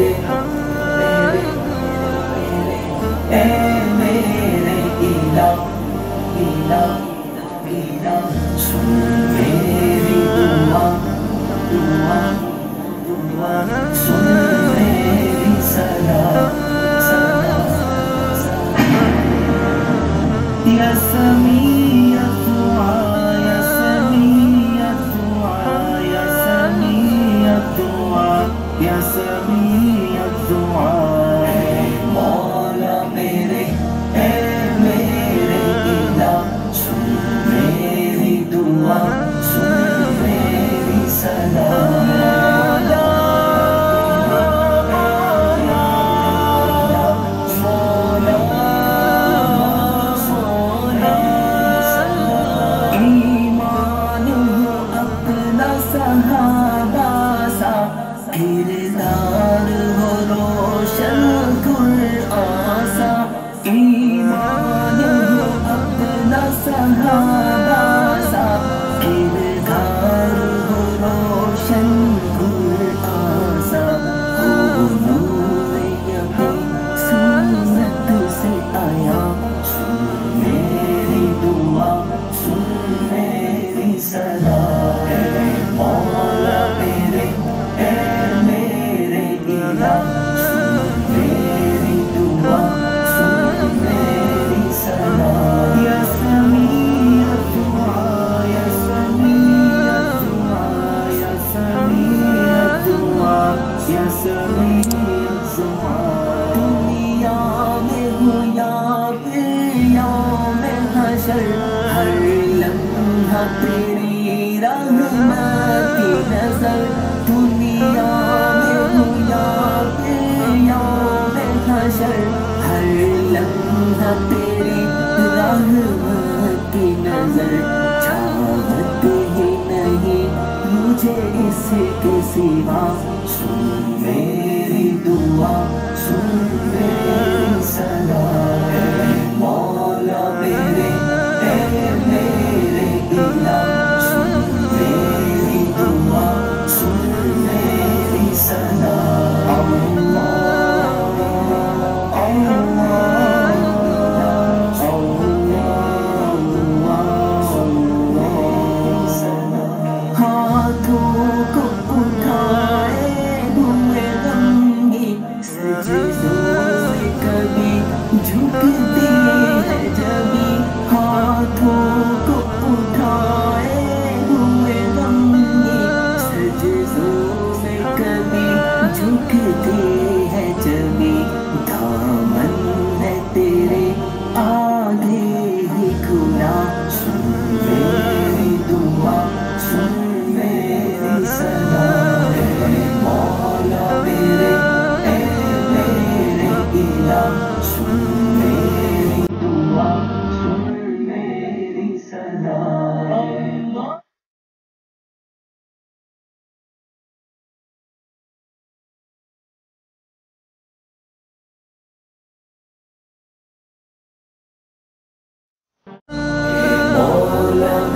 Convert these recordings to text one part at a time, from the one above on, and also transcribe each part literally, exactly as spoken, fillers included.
mere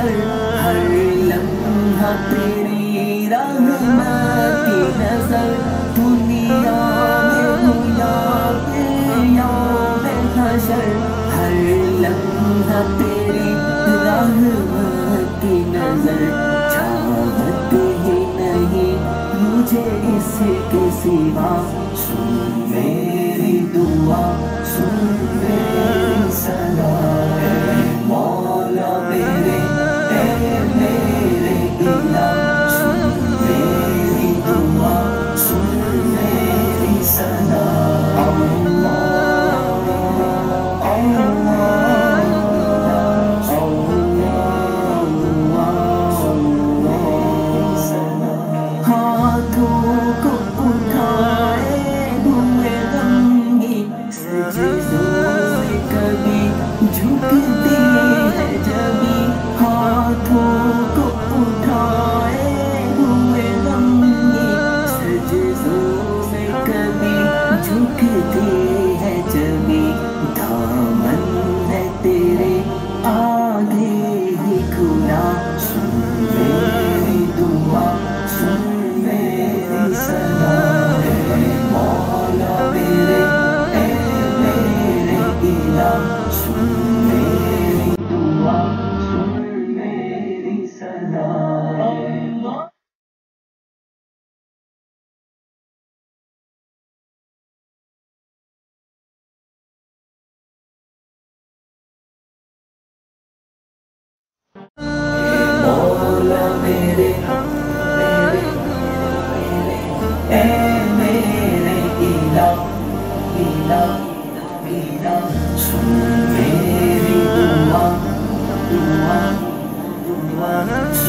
ہر لمحہ تیری رحمتی نظر دنیا میں ہوا کے یوم حشر، ہر لمحہ تیری رحمتی نظر چھوڑتی ہی نہیں مجھے اس کے سوا، سن میری دعا سن میری صدا مولا میرے One